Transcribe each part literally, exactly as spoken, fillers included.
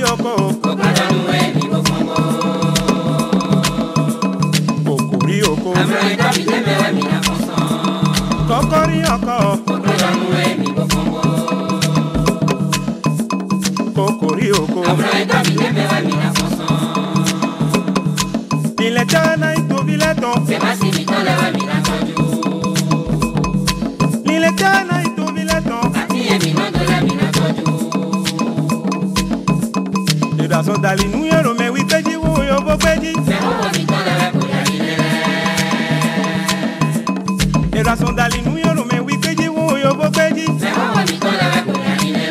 Cocorioco, Cocorioco, son dali nuero me witeji wo yo gbeji se wo mi to la ko ya ni le era son dali nuero me witeji wo yo gbeji se wo mi to la ko ya ni le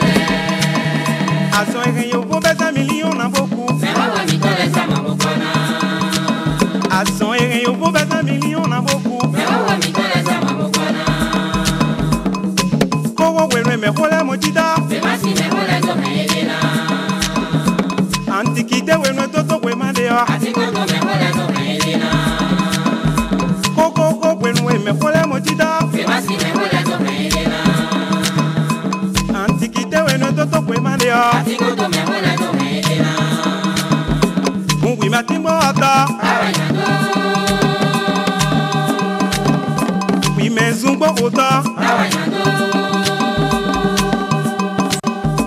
aso e yo bo beta million na boku se wo mi to le sama mo kana aso e yo bo beta million na boku se wo mi to le sama mo kana ko wo we me ko la mo jida se ma si me ko la so me le na Antiquita we no toto we madea. Antiquita me jola sobre Coco coco we no me jola mochita. Se va si me jola sobre Antiquita we no toto we madea. Antiquita me jola sobre Elena. Un guimatimbo ata. Abañando. Mi mezumbo ota. Abañando.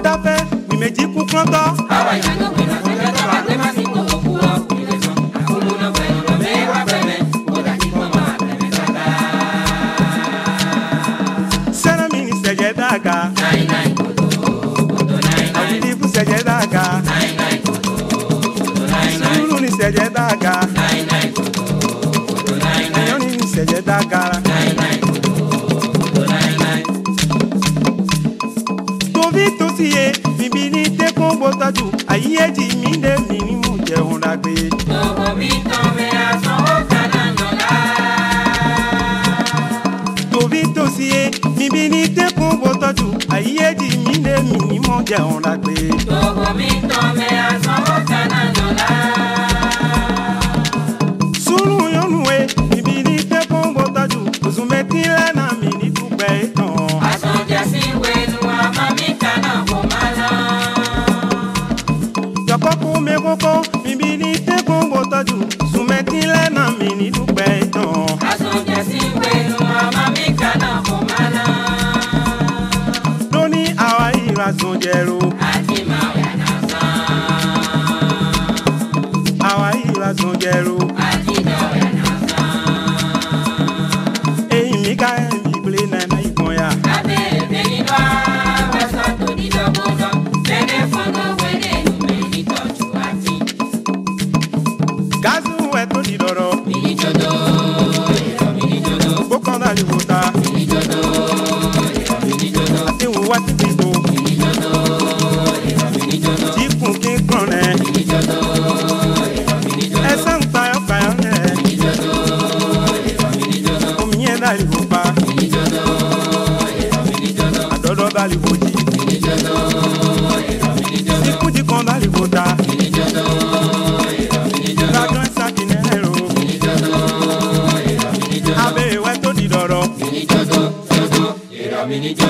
Tape mi meji kuklanta. Abañando.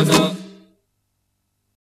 Yo